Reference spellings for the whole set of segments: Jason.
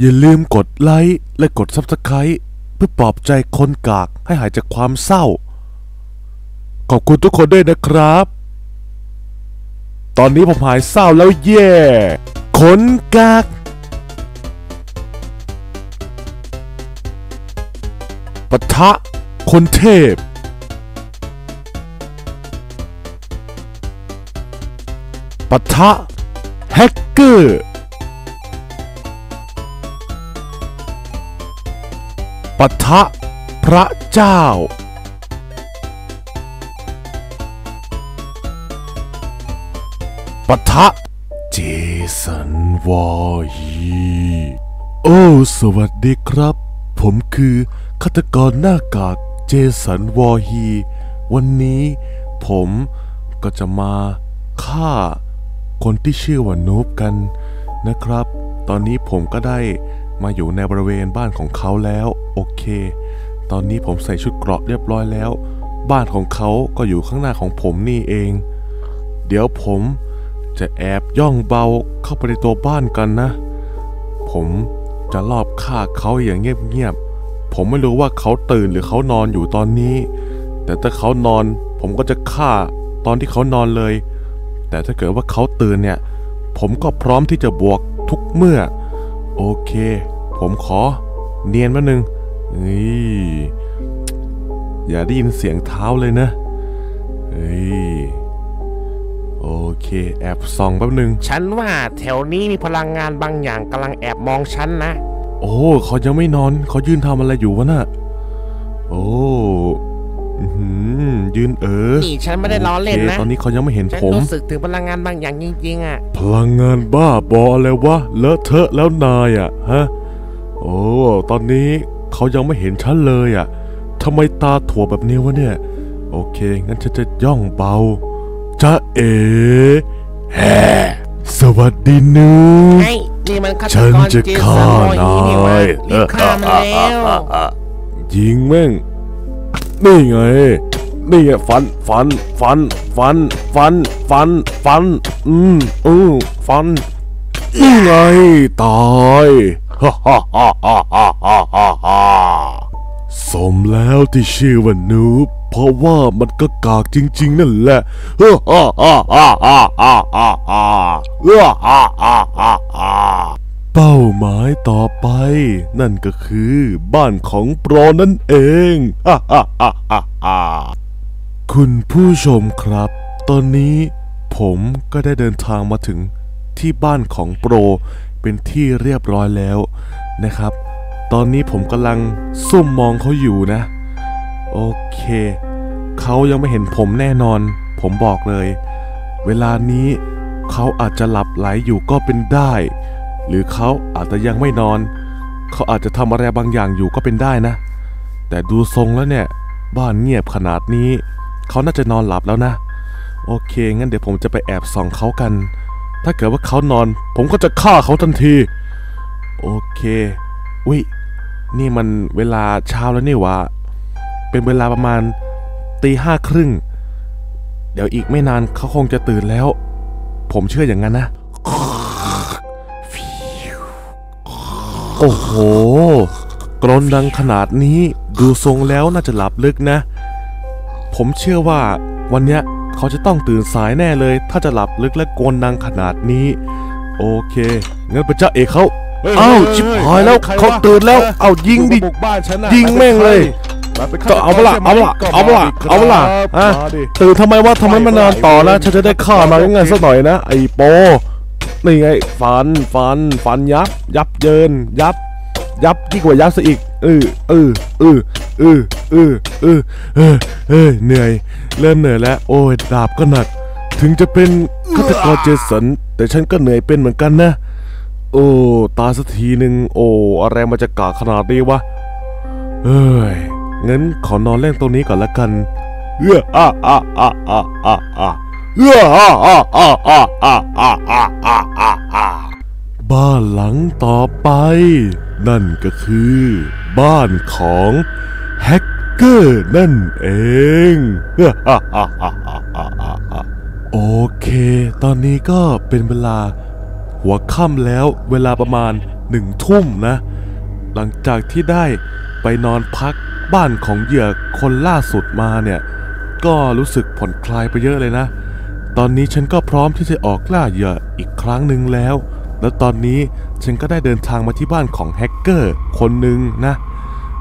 อย่าลืมกดไลค์และกด Subscribe เพื่อปลอบใจคนกากให้หายจากความเศร้าขอบคุณทุกคนด้วยนะครับตอนนี้ผมหายเศร้าแล้วเย่คนกากปะทะคนเทพปะทะแฮกเกอร์ปะทะพระเจ้าปะทะเจสันวอฮีโอ้สวัสดีครับผมคือฆาตกรหน้ากากเจสันวอฮีวันนี้ผมก็จะมาฆ่าคนที่ชื่อว่านูบกันนะครับตอนนี้ผมก็ได้มาอยู่ในบริเวณบ้านของเขาแล้วโอเคตอนนี้ผมใส่ชุดเกราะเรียบร้อยแล้วบ้านของเขาก็อยู่ข้างหน้าของผมนี่เองเดี๋ยวผมจะแอบย่องเบาเข้าไปในตัวบ้านกันนะผมจะลอบฆ่าเขาอย่างเงียบๆผมไม่รู้ว่าเขาตื่นหรือเขานอนอยู่ตอนนี้แต่ถ้าเขานอนผมก็จะฆ่าตอนที่เขานอนเลยแต่ถ้าเกิดว่าเขาตื่นเนี่ยผมก็พร้อมที่จะบวกทุกเมื่อโอเคผมขอเนียนมาหนึ่งนี่อย่าได้ยินเสียงเท้าเลยนะนี่โอเคแอบส่องแป๊บหนึ่งฉันว่าแถวนี้มีพลังงานบางอย่างกำลังแอบมองฉันนะโอ้เขายังไม่นอนเขายืนทำอะไรอยู่วะน่ะโอ้ยืนนี่ฉันไม่ได้ล้อเล่นนะตอนนี้เขายังไม่เห็นผมรู้สึกถึงพลังงานบางอย่างจริงๆอ่ะพลังงานบ้าบออะไรวะเลอะเทอะแล้วนายอ่ะฮะโอ้ตอนนี้เขายังไม่เห็นฉันเลยอ่ะทำไมตาถั่วแบบนี้วะเนี่ยโอเคงั้นฉันจะย่องเบาจ้าเอ๋แฮสวัสดีนูฉันจะฆ่านายฆ่ามันแล้วยิงแม่งนี่ไงนี่ไงฟันฟันนี่ไงตายสมแล้วที่ชื่อว่านูบเพราะว่ามันก็กากจริงๆนั่นแหละเป้าหมายต่อไปนั่นก็คือบ้านของโปรนั่นเองคุณผู้ชมครับตอนนี้ผมก็ได้เดินทางมาถึงที่บ้านของโปรเป็นที่เรียบร้อยแล้วนะครับตอนนี้ผมกำลังซุ่มมองเขาอยู่นะโอเคเขายังไม่เห็นผมแน่นอนผมบอกเลยเวลานี้เขาอาจจะหลับไหลอยู่ก็เป็นได้หรือเขาอาจจะยังไม่นอนเขาอาจจะทำอะไรบางอย่างอยู่ก็เป็นได้นะแต่ดูทรงแล้วเนี่ยบ้านเงียบขนาดนี้เขาน่าจะนอนหลับแล้วนะโอเคงั้นเดี๋ยวผมจะไปแอบส่องเขากันถ้าเกิดว่าเขานอนผมก็จะฆ่าเขาทันทีโอเคอุ๊ยนี่มันเวลาเช้าแล้วนี่วะเป็นเวลาประมาณ 05:30 น.เดี๋ยวอีกไม่นานเขาคงจะตื่นแล้วผมเชื่ออย่างนั้นนะโอ้โหกรนดังขนาดนี้ดูทรงแล้วน่าจะหลับลึกนะผมเชื่อว่าวันนี้เขาจะต้องตื่นสายแน่เลยถ้าจะหลับลึกและกรนดังขนาดนี้โอเคงั้นไปจ้าเอกเขาเอ้าชิบหายแล้วเขาตื่นแล้วเอายิงดิยิงแม่งเลยก็เอาละอะตื่นทำไมวะทำไมมานานต่อนะฉันจะได้ฆ่ามันง่ายสักหน่อยนะไอ้โปนี่ไงฟันยับยิ่งกว่ายับซะอีกเหนื่อยเริ่มเหนื่อยแล้วโอ้ยดาบก็หนักถึงจะเป็นฆาตกรเจสันแต่ฉันก็เหนื่อยเป็นเหมือนกันนะโอ้ตาสักทีหนึ่งโอ้อะไรมันจะกากขนาดนี้วะเอ้ยงั้นขอนอนเล่นตรงนี้ก่อนละกันบ้านหลังต่อไปนั่นก็คือบ้านของแฮกเกอร์นั่นเองโอเคตอนนี้ก็เป็นเวลาหัวค่ำแล้วเวลาประมาณ 1 ทุ่มนะหลังจากที่ได้ไปนอนพักบ้านของเหยื่อคนล่าสุดมาเนี่ยก็รู้สึกผ่อนคลายไปเยอะเลยนะตอนนี้ฉันก็พร้อมที่จะออกล่าเหยื่ออีกครั้งหนึ่งแล้วและตอนนี้ฉันก็ได้เดินทางมาที่บ้านของแฮกเกอร์คนหนึ่งนะ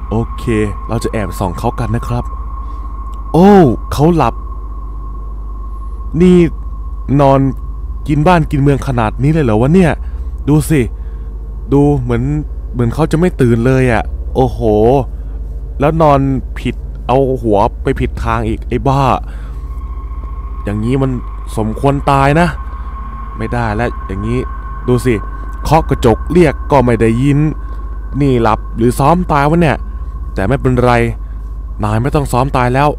โอเคเราจะแอบส่องเขากันนะครับโอ้เขาหลับนี่นอนกินบ้านกินเมืองขนาดนี้เลยเหรอวะเนี่ยดูสิดูเหมือนเขาจะไม่ตื่นเลยอ่ะโอ้โหแล้วนอนผิดเอาหัวไปผิดทางอีกไอ้บ้าอย่างนี้มันสมควรตายนะไม่ได้แล้วอย่างนี้ดูสิเคาะกระจกเรียกก็ไม่ได้ยินนี่หลับหรือซ้อมตายวะเนี่ยแต่ไม่เป็นไรนายไม่ต้องซ้อมตายแล้ว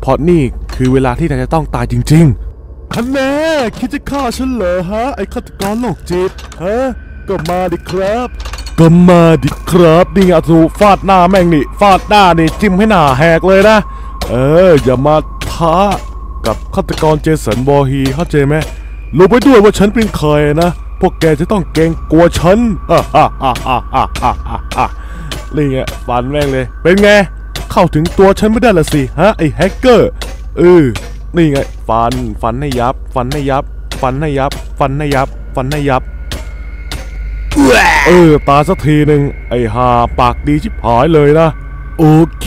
เพราะนี่คือเวลาที่นายจะต้องตายจริงๆคันแน่คิดจะฆ่าฉันเหรอฮะไอ้ฆาตกรโรคจิตฮะก็มาดิครับก็มาดิครับนี่อาสูฟาดหน้าแม่งนี่ฟาดหน้านี่จิ้มให้หน้าแหกเลยนะอย่ามาท้ากับฆาตกรเจสันบอฮีเข้าใจไหมรู้ไว้ด้วยว่าฉันเป็นใครนะพวกแกจะต้องเกรงกลัวฉันนี่ไงฟันแม่งเลยเป็นไงเข้าถึงตัวฉันไม่ได้ละสิฮะไอ้แฮกเกอร์นี่ไงฟันให้ยับฟันให้ยับตาสักทีหนึ่งไอ้ห่าปากดีชิบหายเลยนะโอเค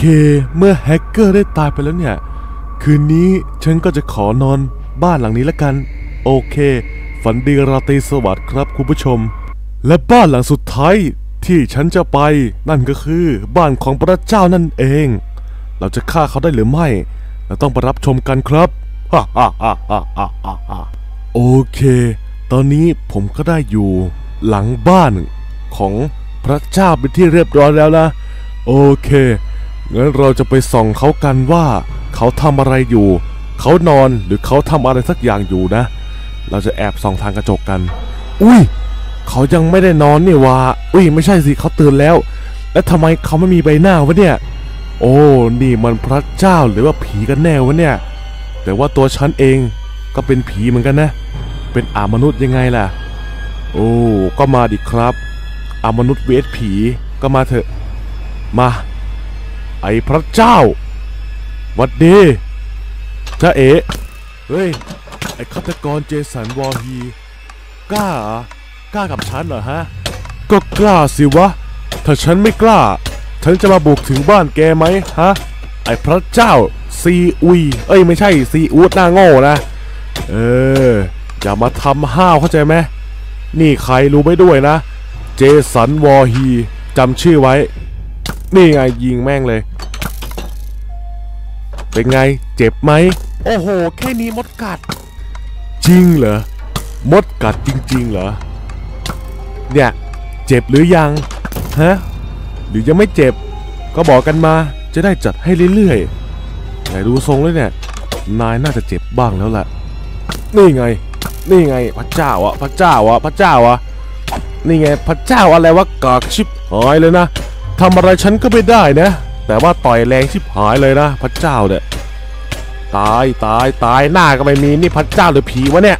เมื่อแฮกเกอร์ได้ตายไปแล้วเนี่ยคืนนี้ฉันก็จะขอนอนบ้านหลังนี้ละกันโอเคฝันดีราตรีสวัสดิ์ครับคุณผู้ชมและบ้านหลังสุดท้ายที่ฉันจะไปนั่นก็คือบ้านของพระเจ้านั่นเองเราจะฆ่าเขาได้หรือไม่เราต้องไปรับชมกันครับโอเคตอนนี้ผมก็ได้อยู่หลังบ้านของพระเจ้าเป็นที่เรียบร้อยแล้วนะโอเคงั้นเราจะไปส่องเขากันว่าเขาทำอะไรอยู่เขานอนหรือเขาทำอะไรสักอย่างอยู่นะเราจะแอบส่องทางกระจกกันอุ้ยเขายังไม่ได้นอนนี่วะอุ้ยไม่ใช่สิเขาตื่นแล้วแล้วทำไมเขาไม่มีใบหน้าวะเนี่ยโอ้นี่มันพระเจ้าหรือว่าผีกันแน่วะเนี่ยแต่ว่าตัวฉันเองก็เป็นผีเหมือนกันนะเป็นอามนุษย์ยังไงล่ะโอ้ก็มาดิครับอามนุษย์เวทผีก็มาเถอะมาไอพระเจ้าวัดดีจ้าเอ๋เฮ้ยไอฆาตกรเจสันวอฮีกล้ากับฉันเหรอฮะก็กล้าสิวะถ้าฉันไม่กล้าฉันจะมาบุกถึงบ้านแกไหมฮะไอพระเจ้าซีอุยเอ้ยไม่ใช่ซีอูดหน้าโง่นะอย่ามาทำห้าวเข้าใจไหมนี่ใครรู้ไม่ด้วยนะเจสันวอฮีจำชื่อไว้นี่ไงยิงแม่งเลยเป็นไงเจ็บไหมโอ้โหแค่นี้มดกัดจริงเหรอมดกัดจริงๆเหรอเนี่ยเจ็บหรือยังฮะหรือยังไม่เจ็บก็บอกกันมาจะได้จัดให้เรื่อยๆแต่ดูทรงเลยเนี่ยนายน่าจะเจ็บบ้างแล้วแหละนี่ไงพระเจ้าอะนี่ไงพระเจ้าอะไรวะกากชิบหายเลยนะทำอะไรฉันก็ไม่ได้นะแต่ว่าต่อยแรงชิบหายเลยนะพระเจ้าเนี่ยตายหน้าก็ไม่มีนี่พระเจ้าหรือผีวะเนี่ย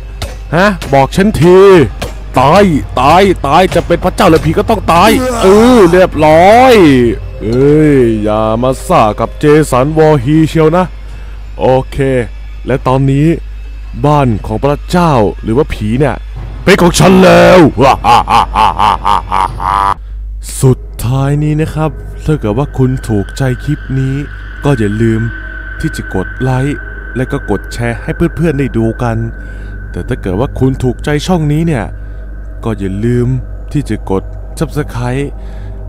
ฮะบอกฉันทีตายจะเป็นพระเจ้าหรือผีก็ต้องตายเรียบร้อยอย่ามาซ่ากับเจสันวอฮีเชียวนะโอเคและตอนนี้บ้านของพระเจ้าหรือว่าผีเนี่ยเป็นของฉันแล้วสุดท้ายนี้นะครับถ้าเกิดว่าคุณถูกใจคลิปนี้ก็อย่าลืมที่จะกดไลค์และก็กดแชร์ให้เพื่อนๆได้ดูกันแต่ถ้าเกิดว่าคุณถูกใจช่องนี้เนี่ยก็อย่าลืมที่จะกด Subscribe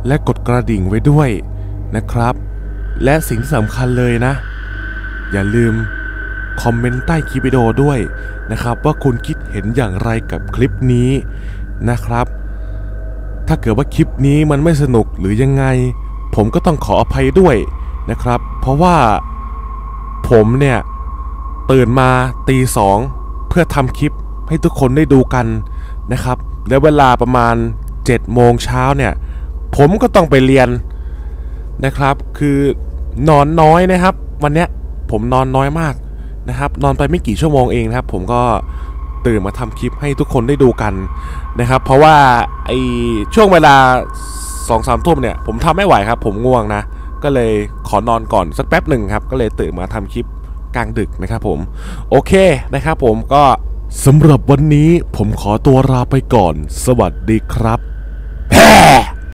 และกดกระดิ่งไว้ด้วยนะครับและสิ่งสำคัญเลยนะอย่าลืมคอมเมนต์ใต้คลิปวิดีโอด้วยนะครับว่าคุณคิดเห็นอย่างไรกับคลิปนี้นะครับถ้าเกิดว่าคลิปนี้มันไม่สนุกหรือยังไงผมก็ต้องขออภัยด้วยนะครับเพราะว่าผมเนี่ยตื่นมาตี 2เพื่อทำคลิปให้ทุกคนได้ดูกันนะครับและเวลาประมาณ7 โมงเช้าเนี่ยผมก็ต้องไปเรียนนะครับคือนอนน้อยนะครับวันเนี้ยผมนอนน้อยมากนะครับนอนไปไม่กี่ชั่วโมงเองนะครับผมก็ ตื่นมาทำคลิปให้ทุกคนได้ดูกันนะครับเพราะว่าไอช่วงเวลา 2-3 ทุ่มเนี่ยผมทำไม่ไหวครับผมง่วงนะก็เลยขอนอนก่อนสักแป๊บหนึ่งครับก็เลยตื่นมาทำคลิปกลางดึกนะครับผมโอเคนะครับผมก็สำหรับวันนี้ผมขอตัวลาไปก่อนสวัสดีครับ